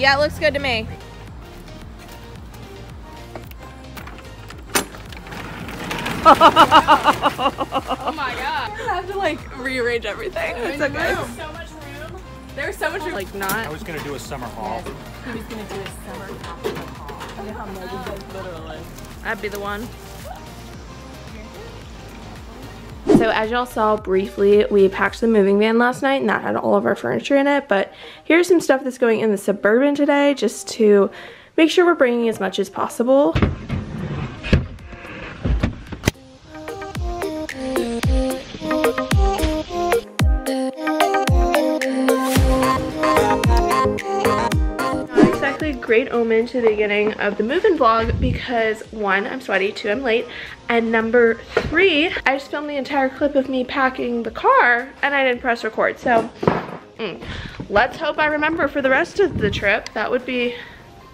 Yeah, it looks good to me. Oh my god. I have to like rearrange everything. It's okay. There's so much room. There's so much room. Like not. I was gonna do a summer haul. He was gonna do a summer haul. You know how Megan does literally. I'd be the one. So as y'all saw briefly, we packed the moving van last night and that had all of our furniture in it, but here's some stuff that's going in the Suburban today just to make sure we're bringing as much as possible. Great omen to the beginning of the move-in vlog because 1, I'm sweaty, 2, I'm late, and number 3, I just filmed the entire clip of me packing the car and I didn't press record. So let's hope I remember for the rest of the trip. That would be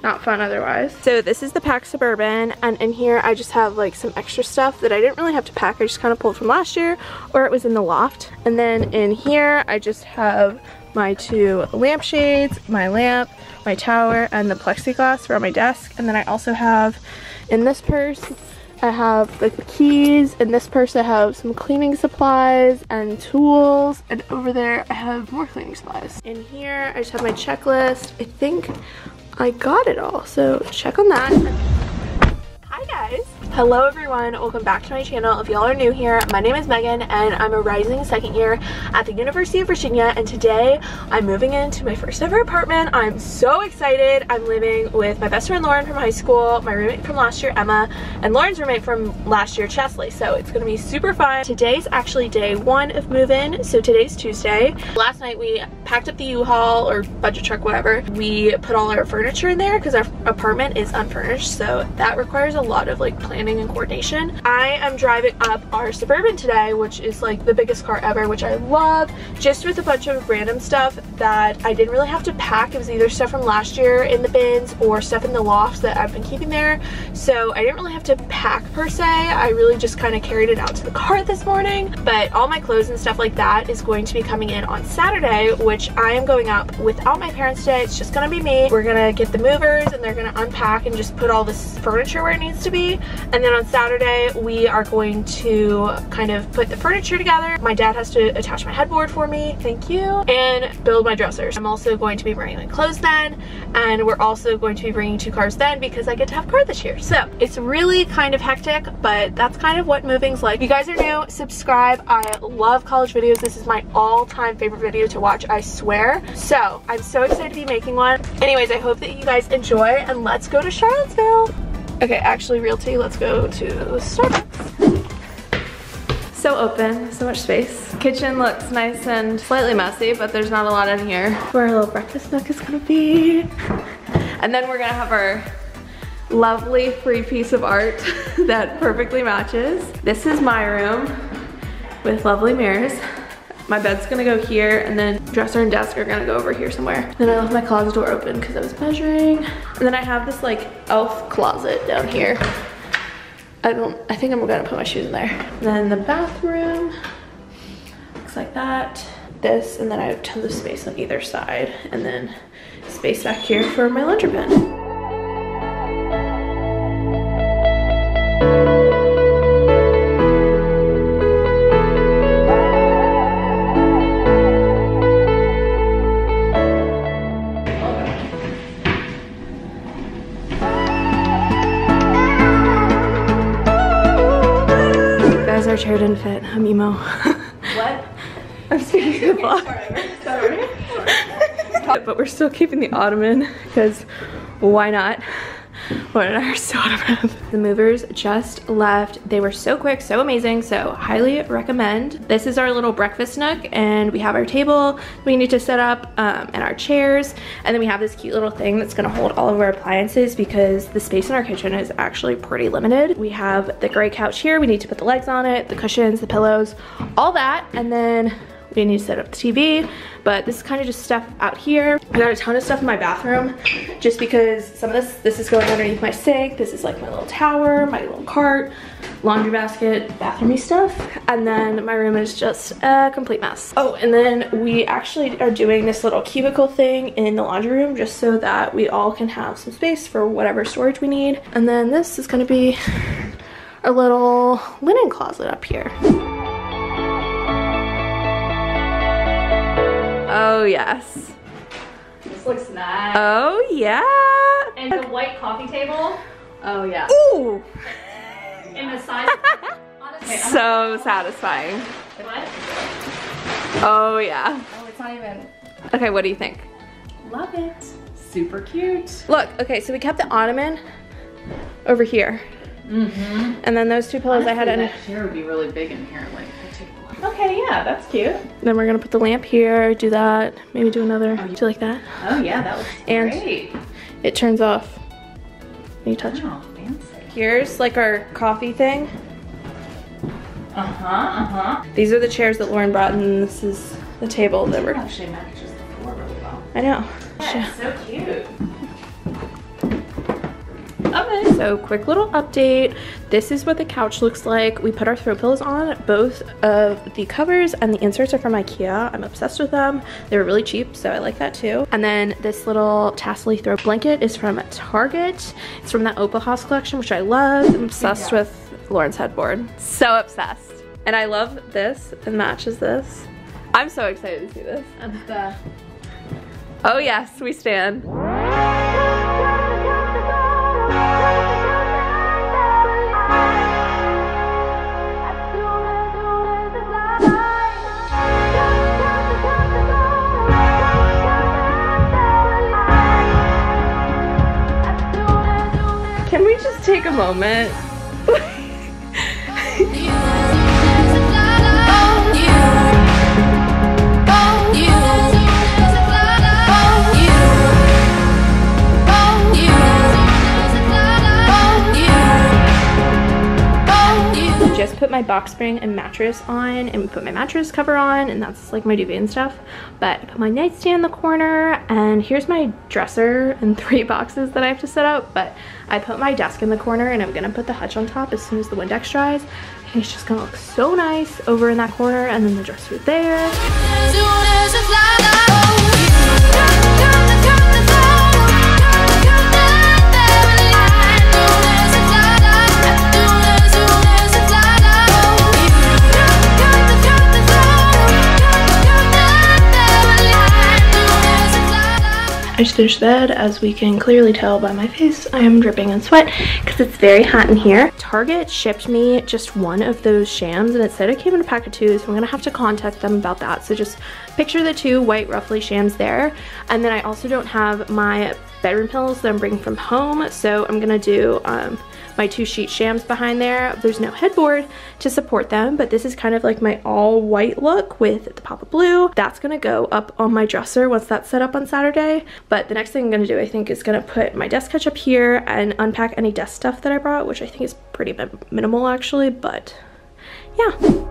not fun otherwise. So this is the packed Suburban, and in here I just have like some extra stuff that I didn't really have to pack. I just kind of pulled from last year, or it was in the loft. And then in here I just have my 2 lampshades, my lamp, my tower, and the plexiglass for my desk. And then I also have, in this purse, I have the keys. In this purse I have some cleaning supplies and tools. And over there I have more cleaning supplies. In here I just have my checklist. I think I got it all, so check on that. Hi guys! Hello everyone, welcome back to my channel. If y'all are new here, my name is Megan and I'm a rising second year at the University of Virginia, and today I'm moving into my first ever apartment. I'm so excited. I'm living with my best friend Lauren from high school, my roommate from last year Emma, and Lauren's roommate from last year Chesley, so it's gonna be super fun. Today's actually day 1 of move-in, so today's Tuesday. Last night we packed up the U-Haul or budget truck, whatever. We put all our furniture in there because our apartment is unfurnished, so that requires a lot of like planning and coordination. I am driving up our Suburban today, which is like the biggest car ever, which I love, just with a bunch of random stuff that I didn't really have to pack. It was either stuff from last year in the bins or stuff in the lofts that I've been keeping there, so I didn't really have to pack per se. I really just kind of carried it out to the car this morning, but all my clothes and stuff like that is going to be coming in on Saturday, which I am going up without my parents today. It's just gonna be me. We're gonna get the movers and they're gonna unpack and just put all this furniture where it needs to be, and then on Saturday we are going to kind of put the furniture together. My dad has to attach my headboard for me, thank you, and build my dressers. I'm also going to be bringing my clothes then, and we're also going to be bringing 2 cars then because I get to have a car this year. So it's really kind of hectic, but that's kind of what moving's like. If you guys are new, subscribe. I love college videos. This is my all-time favorite video to watch, I swear. So I'm so excited to be making one. Anyways, I hope that you guys enjoy, and let's go to Charlottesville. Okay, actually, realty, let's go to Starbucks. So open, so much space. Kitchen looks nice and slightly messy, but there's not a lot in here. Where our little breakfast nook is gonna be. And then we're gonna have our lovely free piece of art that perfectly matches. This is my room with lovely mirrors. My bed's gonna go here, and then dresser and desk are gonna go over here somewhere. Then I left my closet door open because I was measuring. And then I have this like elf closet down here. I think I'm gonna put my shoes in there. And then the bathroom looks like that. This, and then I have tons of space on either side. And then space back here for my laundry bin. Our chair didn't fit. I'm emo. What? I'm speaking to the vlog. Sorry. But we're still keeping the ottoman because why not? What an hour so out of. The movers just left. They were so quick, so amazing, so highly recommend. This is our little breakfast nook, and we have our table we need to set up and our chairs, and then we have this cute little thing that's gonna hold all of our appliances because the space in our kitchen is actually pretty limited. We have the gray couch here. We need to put the legs on it, the cushions, the pillows, all that, and then we need to set up the TV, but this is kind of just stuff out here. I got a ton of stuff in my bathroom just because some of this is going underneath my sink. This is like my little tower, my little cart, laundry basket, bathroomy stuff, and then my room is just a complete mess. Oh, and then we actually are doing this little cubicle thing in the laundry room just so that we all can have some space for whatever storage we need. And then this is gonna be our little linen closet up here. Oh yes. This looks nice. Oh yeah. And the white coffee table. Oh yeah. Ooh. And the side. Honestly, so satisfying. What? Oh yeah. Oh, it's not even. Okay, what do you think? Love it. Super cute. Look. Okay, so we kept the ottoman over here. Mm-hmm. And then those two pillows honestly, I had in. That chair would be really big in here, like. Okay, yeah, that's cute. Then we're gonna put the lamp here, do that, maybe do another, do you like that? Oh yeah, that was great. And it turns off when you touch it. Fancy. Here's like our coffee thing. These are the chairs that Lauren brought, and this is the table that we're actually manages the floor really well. I know. Yeah, it's so cute. Okay, so quick little update. This is what the couch looks like. We put our throw pillows on. Both of the covers and the inserts are from IKEA. I'm obsessed with them. They were really cheap, so I like that too. And then this little tassel-y throw blanket is from Target. It's from that Opalhouse collection, which I love. I'm obsessed with Lauren's headboard. So obsessed. And I love this. It matches this. I'm so excited to see this. Oh yes, we stand. Can we just take a moment? Just put my box spring and mattress on, and put my mattress cover on, and that's like my duvet and stuff. But I put my nightstand in the corner, and here's my dresser and 3 boxes that I have to set up. But I put my desk in the corner, and I'm gonna put the hutch on top as soon as the Windex dries. And it's just gonna look so nice over in that corner, and then the dresser there. I just finished bed. As we can clearly tell by my face, I am dripping in sweat because it's very hot in here. Target shipped me just one of those shams, and it said it came in a pack of 2, so I'm gonna have to contact them about that. So just picture the 2 white ruffly shams there. And then I also don't have my bedroom pillows that I'm bringing from home, so I'm gonna do my 2 sheet shams behind there. There's no headboard to support them, but this is kind of like my all white look with the pop of blue. That's gonna go up on my dresser once that's set up on Saturday. But the next thing I'm gonna do, I think, is gonna put my desk couch up here and unpack any desk stuff that I brought, which I think is pretty minimal actually, but yeah.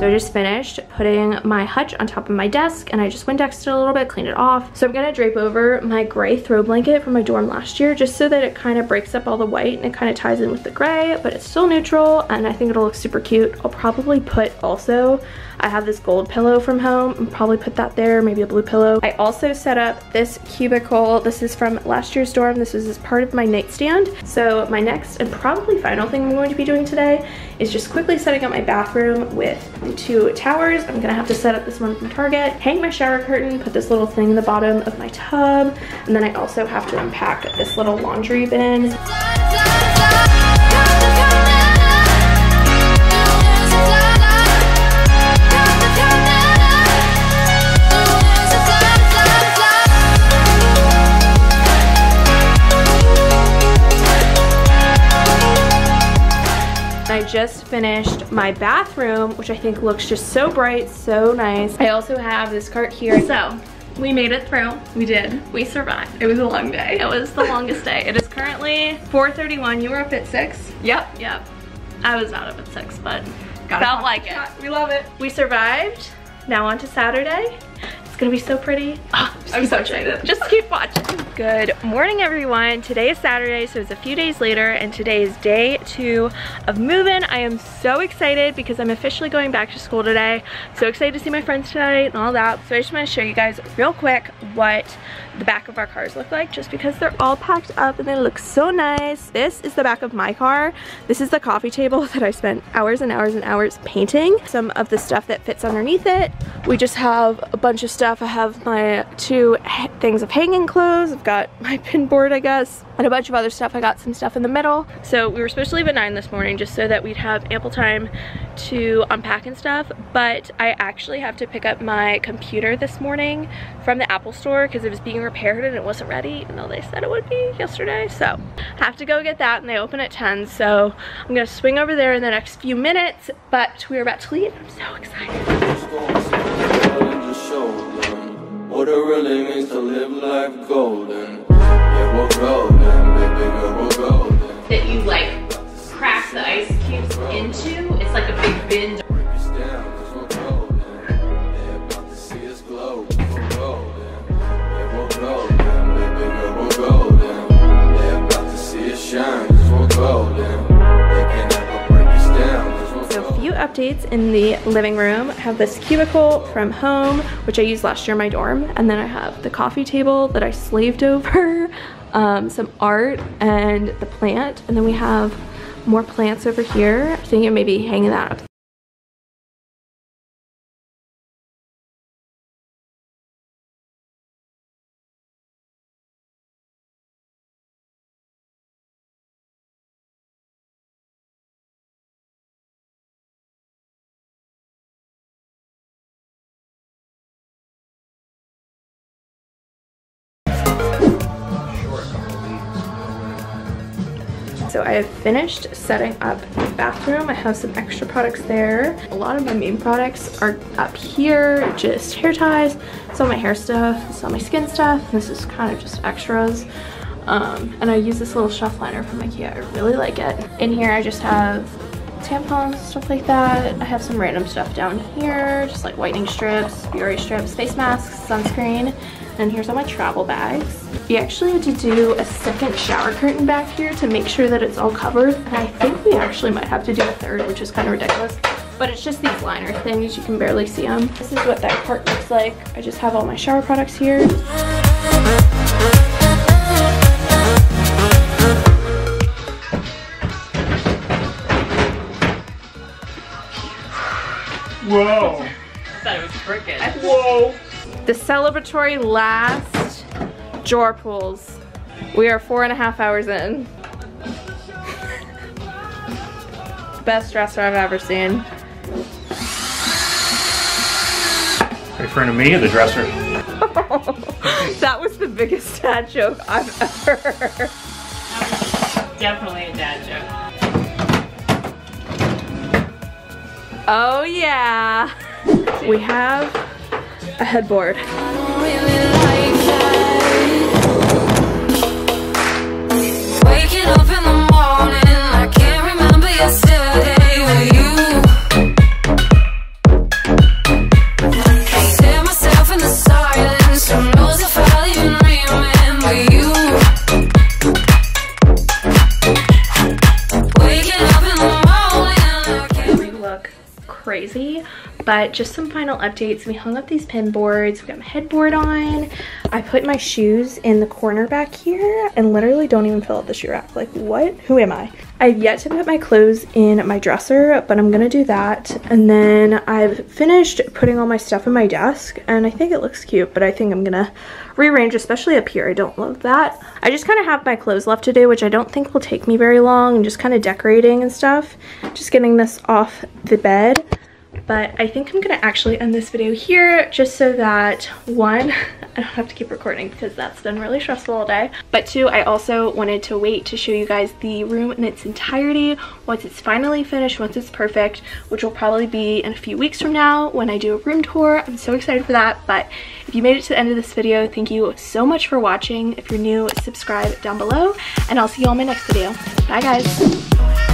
So I just finished putting my hutch on top of my desk, and I just Windexed it a little bit, cleaned it off. So I'm gonna drape over my gray throw blanket from my dorm last year, just so that it kind of breaks up all the white and it kind of ties in with the gray, but it's still neutral, and I think it'll look super cute. I'll probably put also, I have this gold pillow from home, I'll probably put that there, maybe a blue pillow. I also set up this cubicle. This is from last year's dorm. This is part of my nightstand. So my next and probably final thing I'm going to be doing today is just quickly setting up my bathroom with the 2 towers. I'm gonna have to set up this one from Target, hang my shower curtain, put this little thing in the bottom of my tub, and then I also have to unpack this little laundry bin. I just finished my bathroom, which I think looks just so bright, so nice. I also have this cart here. So we made it through. We did. We survived. It was a long day. It was the longest day. It is currently 4:31. You were up at 6? Yep. Yep. I was not up at 6, but felt like it. We love it. We survived. Now on to Saturday. It's gonna be so pretty. Oh, I'm so excited. Just keep watching. Good morning, everyone. Today is Saturday, so it's a few days later, and today is day 2 of move-in. I am so excited because I'm officially going back to school today. So excited to see my friends tonight and all that. So I just want to show you guys real quick what the back of our cars look like, just because they're all packed up and they look so nice. This is the back of my car. This is the coffee table that I spent hours and hours and hours painting. Some of the stuff that fits underneath it. We just have a bunch of stuff. I have my 2 things of hanging clothes. I've got my pin board, I guess, and a bunch of other stuff. I got some stuff in the middle. So we were supposed to leave at 9 this morning just so that we'd have ample time to unpack and stuff, but I actually have to pick up my computer this morning from the Apple Store because it was being repaired and it wasn't ready, even though they said it would be yesterday. So I have to go get that, and they open at 10, so I'm gonna swing over there in the next few minutes, but we're about to leave. I'm so excited. What it really means to live life golden. Yeah, we're golden, baby girl, we're golden. That you like crack the ice cubes into. It's like a big bin. Break us down, cause we're golden. They're about to see us glow. We're golden. Yeah, we're golden, baby girl, we're golden. They're about to see us shine, cause we're golden. They can never break us down. So a few updates in the living room. I have this cubicle from home, which I used last year in my dorm. And then I have the coffee table that I slaved over, some art and the plant. And then we have more plants over here. I'm thinking maybe hanging that up. So I have finished setting up the bathroom. I have some extra products there. A lot of my main products are up here, just hair ties, some of my hair stuff, some of my skin stuff. This is kind of just extras. And I use this little shelf liner from IKEA. I really like it. In here I just have tampons, stuff like that. I have some random stuff down here, just like whitening strips, beauty strips, face masks, sunscreen. And here's all my travel bags. We actually had to do a second shower curtain back here to make sure that it's all covered. And I think we actually might have to do a third, which is kind of ridiculous. But it's just these liner things, you can barely see them. This is what that part looks like. I just have all my shower products here. Whoa. I thought it was freaking. Whoa. The celebratory last drawer pulls. We are 4.5 hours in. Best dresser I've ever seen. Are you referring to me or the dresser? That was the biggest dad joke I've ever heard. That was definitely a dad joke. Oh yeah. We have a headboard. Waking up in the morning, I can't remember yesterday with you. Can't stand myself in the silence. Who knows if I'll even remember you? Waking up in the morning, I can't. We look crazy. But just some final updates. We hung up these pin boards. We got my headboard on. I put my shoes in the corner back here and literally don't even fill out the shoe rack. Like, what? Who am I? I've yet to put my clothes in my dresser, but I'm gonna do that. And then I've finished putting all my stuff in my desk, and I think it looks cute, but I think I'm gonna rearrange, especially up here. I don't love that. I just kind of have my clothes left to do, which I don't think will take me very long, and just kind of decorating and stuff. Just getting this off the bed. But I think I'm gonna actually end this video here, just so that, 1, I don't have to keep recording because that's been really stressful all day, but 2, I also wanted to wait to show you guys the room in its entirety once it's finally finished, once it's perfect, which will probably be in a few weeks from now when I do a room tour. I'm so excited for that. But if you made it to the end of this video, thank you so much for watching. If you're new, subscribe down below, and I'll see you all in my next video. Bye guys.